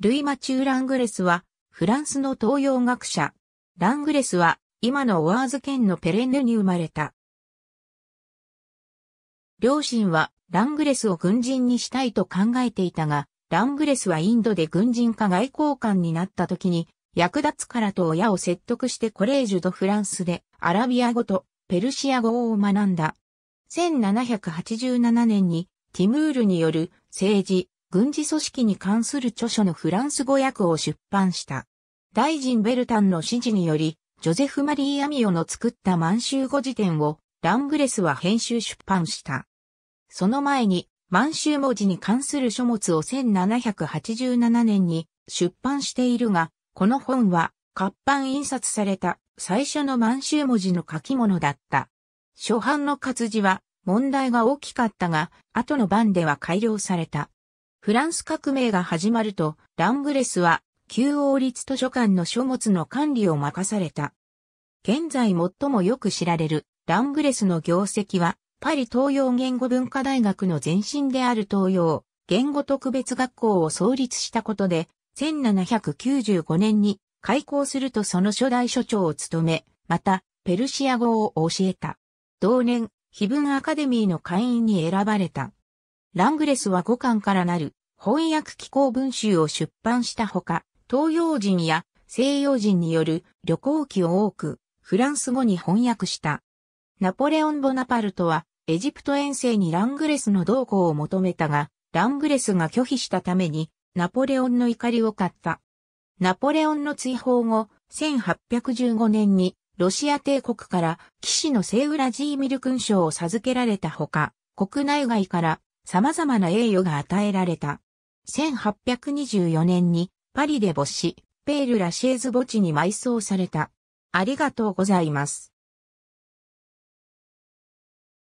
ルイ・マチュー・ラングレスは、フランスの東洋学者。ラングレスは、今のオアーズ県のペレンヌに生まれた。両親は、ラングレスを軍人にしたいと考えていたが、ラングレスはインドで軍人か外交官になった時に、役立つからと親を説得してコレージュ・ド・フランスでアラビア語とペルシア語を学んだ。1787年にティムールによる政治、軍事組織に関する著書のフランス語訳を出版した。大臣ベルタンの指示により、ジョゼフ・マリー・アミオの作った満州語辞典をラングレスは編集出版した。その前に満州文字に関する書物を1787年に出版しているが、この本は活版印刷された最初の満州文字の書き物だった。初版の活字は問題が大きかったが、後の版では改良された。フランス革命が始まると、ラングレスは旧王立図書館の書物の管理を任された。現在最もよく知られるラングレスの業績は、パリ東洋言語文化大学の前身である東洋言語特別学校を創立したことで、1795年に開校するとその初代所長を務め、またペルシア語を教えた。同年、碑文アカデミーの会員に選ばれた。ラングレスは5巻からなる翻訳紀行文集を出版したほか、東洋人や西洋人による旅行記を多くフランス語に翻訳した。ナポレオン・ボナパルトはエジプト遠征にラングレスの同行を求めたが、ラングレスが拒否したためにナポレオンの怒りを買った。ナポレオンの追放後、1815年にロシア帝国から騎士の聖ウラジーミル勲章を授けられたほか、国内外から様々な栄誉が与えられた。1824年にパリで没し、ペール・ラシェーズ墓地に埋葬された。ありがとうございます。